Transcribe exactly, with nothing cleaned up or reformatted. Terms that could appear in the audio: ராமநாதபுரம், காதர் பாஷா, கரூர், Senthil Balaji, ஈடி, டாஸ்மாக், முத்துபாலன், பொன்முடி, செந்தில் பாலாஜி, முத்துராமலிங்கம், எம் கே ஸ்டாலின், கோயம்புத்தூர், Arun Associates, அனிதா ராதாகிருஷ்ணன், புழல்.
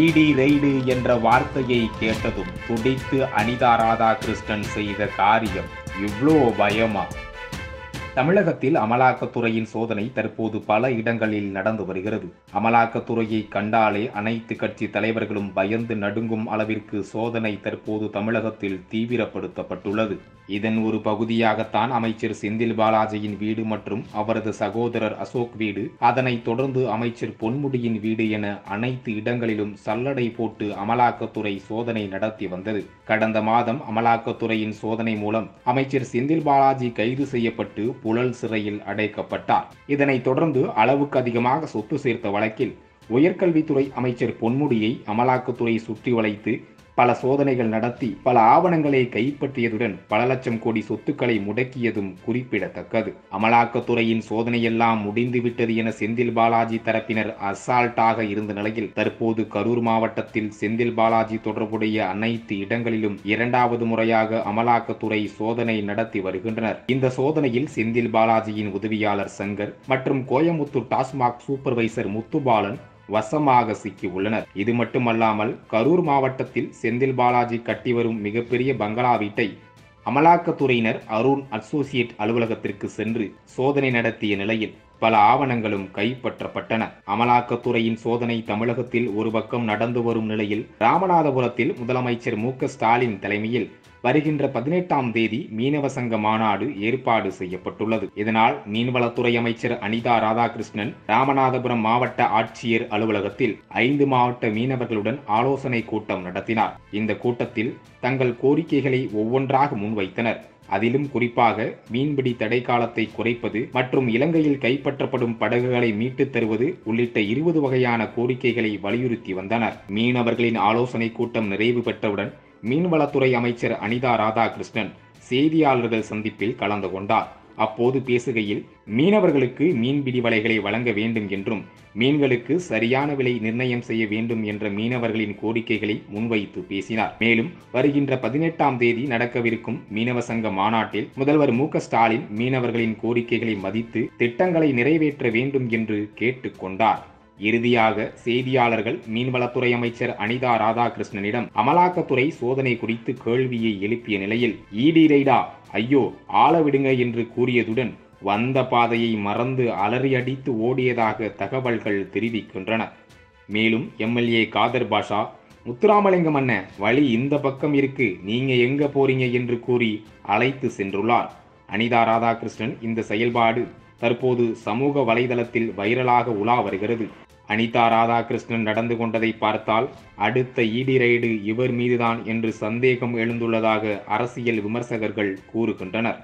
ஈடி raid என்ற வார்த்தையை கேட்டதும் துடித்து அனிதா ராதாகிருஷ்ணன் செய்த காரியம் இவ்வளோ பயமா? தமிழகத்தில் அமலாக்கத்துறையின் சோதனை தற்போது பல இடங்களில் நடந்து வருகிறது. அமலாக்கத்துறையை கண்டாலே அனைத்து கட்சி தலைவர்களும் பயந்து நடுங்கும் அளவிற்கு சோதனை தற்போது தமிழகத்தில் தீவிரப்படுத்தப்பட்டுள்ளது. இதன் ஒரு பகுதியாகத்தான் அமைச்சர் செந்தில் பாலாஜியின் வீடு மற்றும் அவரது சகோதரர் அசோக் வீடு, அதனைத் தொடர்ந்து அமைச்சர் பொன்முடியின் வீடு என அனைத்து இடங்களிலும் சல்லடை போட்டு அமலாக்கத்துறை சோதனை நடத்தி வந்தது. கடந்த மாதம் அமலாக்கத்துறையின் சோதனை மூலம் அமைச்சர் செந்தில் பாலாஜி கைது செய்யப்பட்டு புழல் சிறையில் அடைக்கப்பட்டார். இதனைத் தொடர்ந்து அளவுக்கு அதிகமாக சொத்து சேர்த்த வழக்கில் உயர்கல்வித்துறை அமைச்சர் பொன்முடியை அமலாக்கத்துறை சுற்றி வளைத்து பல சோதனைகள் நடத்தி பல ஆவணங்களை கைப்பற்றியதுடன் பல லட்சம் கோடி சொத்துக்களை முடக்கியதும் குறிப்பிடத்தக்கது. அமலாக்கத்துறையின் சோதனையெல்லாம் முடிந்துவிட்டது என செந்தில் பாலாஜி தரப்பினர் அசால்ட்டாக இருந்த நிலையில் தற்போது கரூர் மாவட்டத்தில் செந்தில் பாலாஜி தொடர்புடைய அனைத்து இடங்களிலும் இரண்டாவது முறையாக அமலாக்கத்துறை சோதனை நடத்தி வருகின்றனர். இந்த சோதனையில் செந்தில் பாலாஜியின் உதவியாளர் சங்கர் மற்றும் கோயம்புத்தூர் டாஸ்மாக் சூப்பர்வைசர் முத்துபாலன் வசமாக சிக்கி உள்ளனர். இது மட்டுமல்லாமல் கரூர் மாவட்டத்தில் செந்தில் பாலாஜி கட்டி வரும் மிகப்பெரிய பங்களா வீட்டை அமலாக்கத்துறையினர் அருண் அசோசியேட் அலுவலகத்திற்கு சென்று சோதனை நடத்திய நிலையில் பல ஆவணங்களும் கைப்பற்றப்பட்டன. அமலாக்கத்துறையின் சோதனை தமிழகத்தில் ஒரு பக்கம் நடந்து வரும் நிலையில் ராமநாதபுரத்தில் முதலமைச்சர் எம் கே ஸ்டாலின் தலைமையில் வருகின்ற பதினெட்டாம் தேதி மீனவ சங்க மாநாடு ஏற்பாடு செய்யப்பட்டுள்ளது. இதனால் மீன்வளத்துறை அமைச்சர் அனிதா ராதாகிருஷ்ணன் ராமநாதபுரம் மாவட்ட ஆட்சியர் அலுவலகத்தில் ஐந்து மாவட்ட மீனவர்களுடன் ஆலோசனை கூட்டம் நடத்தினார். இந்த கூட்டத்தில் தங்கள் கோரிக்கைகளை ஒவ்வொன்றாக முன்வைத்தனர். அதிலும் குறிப்பாக மீன்பிடி தடை காலத்தை குறைப்பது மற்றும் இலங்கையில் கைப்பற்றப்படும் படகுகளை மீட்டுத் தருவது உள்ளிட்ட இருபது வகையான கோரிக்கைகளை வலியுறுத்தி வந்தனர். மீனவர்களின் ஆலோசனை கூட்டம் நிறைவு பெற்றவுடன் மீன்வளத்துறை அமைச்சர் அனிதா ராதாகிருஷ்ணன் செய்தியாளர்கள் சந்திப்பில் கலந்து கொண்டார். அப்போது பேசுகையில் மீனவர்களுக்கு மீன்பிடி வலைகளை வழங்க வேண்டும் என்றும் மீன்களுக்கு சரியான விலை நிர்ணயம் செய்ய வேண்டும் என்ற மீனவர்களின் கோரிக்கைகளை முன்வைத்து பேசினார். மேலும் வருகின்ற பதினெட்டாம் தேதி நடக்கவிருக்கும் மீனவ சங்க மாநாட்டில் முதல்வர் மு க ஸ்டாலின் மீனவர்களின் கோரிக்கைகளை மதித்து திட்டங்களை நிறைவேற்ற வேண்டும் என்று கேட்டுக்கொண்டார். இறுதியாக செய்தியாளர்கள் மீன்வளத்துறை அமைச்சர் அனிதா ராதாகிருஷ்ணனிடம் அமலாக்கத்துறை சோதனை குறித்து கேள்வியை எழுப்பிய நிலையில் ஈடி ரெய்டா, ஐயோ ஆள விடுங்க என்று கூறியதுடன் வந்த பாதையை மறந்து அலறி அடித்து ஓடியதாக தகவல்கள் தெரிவிக்கின்றன. மேலும் M L A காதர் பாஷா, முத்துராமலிங்கம் அண்ணன் வழி இந்த பக்கம் இருக்கு, நீங்க எங்க போறீங்க என்று கூறி அழைத்து சென்றுள்ளார். அனிதா ராதாகிருஷ்ணன் இந்த செயல்பாடு தற்போது சமூக வலைதளத்தில் வைரலாக உலா வருகிறது. அனிதா ராதாகிருஷ்ணன் நடந்து கொண்டதை பார்த்தால் அடுத்த ஈடி ரெய்டு இவர் மீதுதான் என்று சந்தேகம் எழுந்துள்ளதாக அரசியல் விமர்சகர்கள் கூறுகின்றனர்.